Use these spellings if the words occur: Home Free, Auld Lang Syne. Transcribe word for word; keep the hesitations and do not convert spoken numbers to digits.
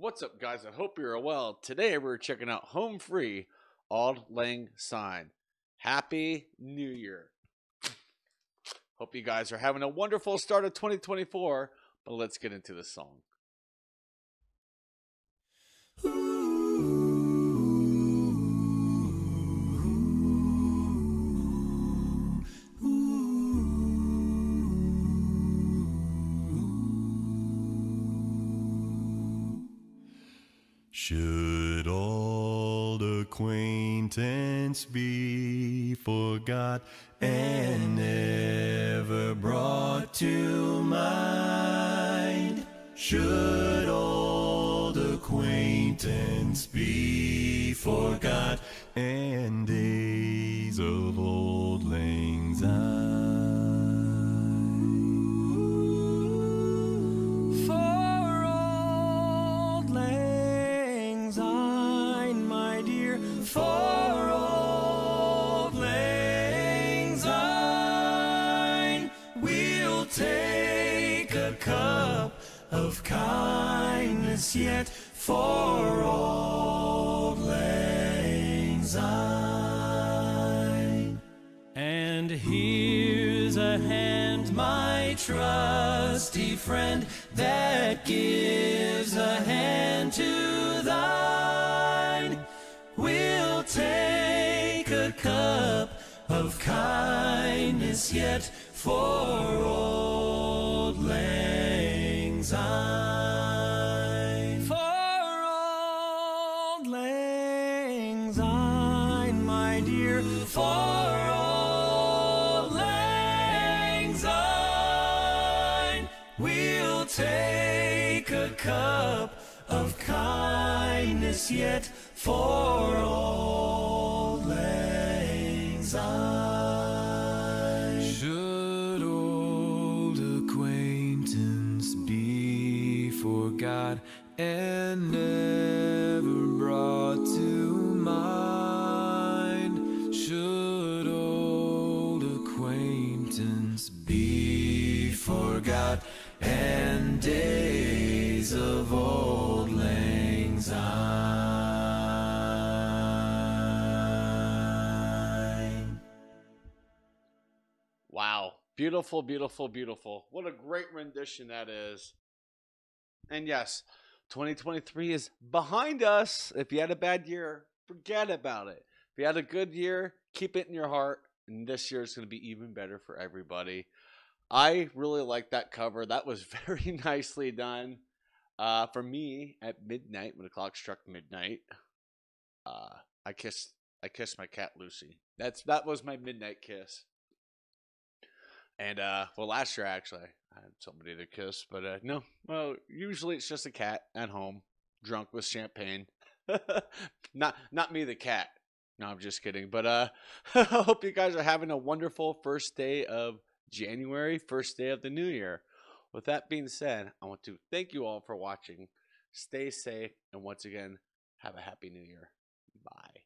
What's up, guys? I hope you're well. Today we're checking out Home Free, Auld Lang Syne. Happy New Year. Hope you guys are having a wonderful start of twenty twenty-four, but let's get into the song. Should old acquaintance be forgot and never brought to mind? Should old acquaintance be forgot and days of Auld Lang Syne? For Auld Lang Syne, we'll take a cup of kindness yet for Auld Lang Syne. And here's a hand, my trusty friend, that gives a hand to thine. We'll take a cup of kindness yet for Auld Lang Syne. For Auld Lang Syne, my dear, for Auld Lang Syne, we'll take a cup of kindness yet for Auld Lang Syne. Should old acquaintance be forgot and never brought to mind? Should old acquaintance be forgot and days of Auld Lang Syne. Wow. Beautiful, beautiful, beautiful. What a great rendition that is. And yes, twenty twenty-three is behind us. If you had a bad year, forget about it. If you had a good year, keep it in your heart. And this year is going to be even better for everybody. I really like that cover. That was very nicely done. Uh, for me, at midnight, when the clock struck midnight, uh, I kissed I kissed my cat Lucy. That's that was my midnight kiss. And uh, well, last year actually, I had somebody to kiss, but uh, no. Well, usually it's just a cat at home, drunk with champagne. not not me, the cat. No, I'm just kidding. But uh, I hope you guys are having a wonderful first day of January, first day of the new year. With that being said, I want to thank you all for watching. Stay safe, and once again, have a happy new year. Bye.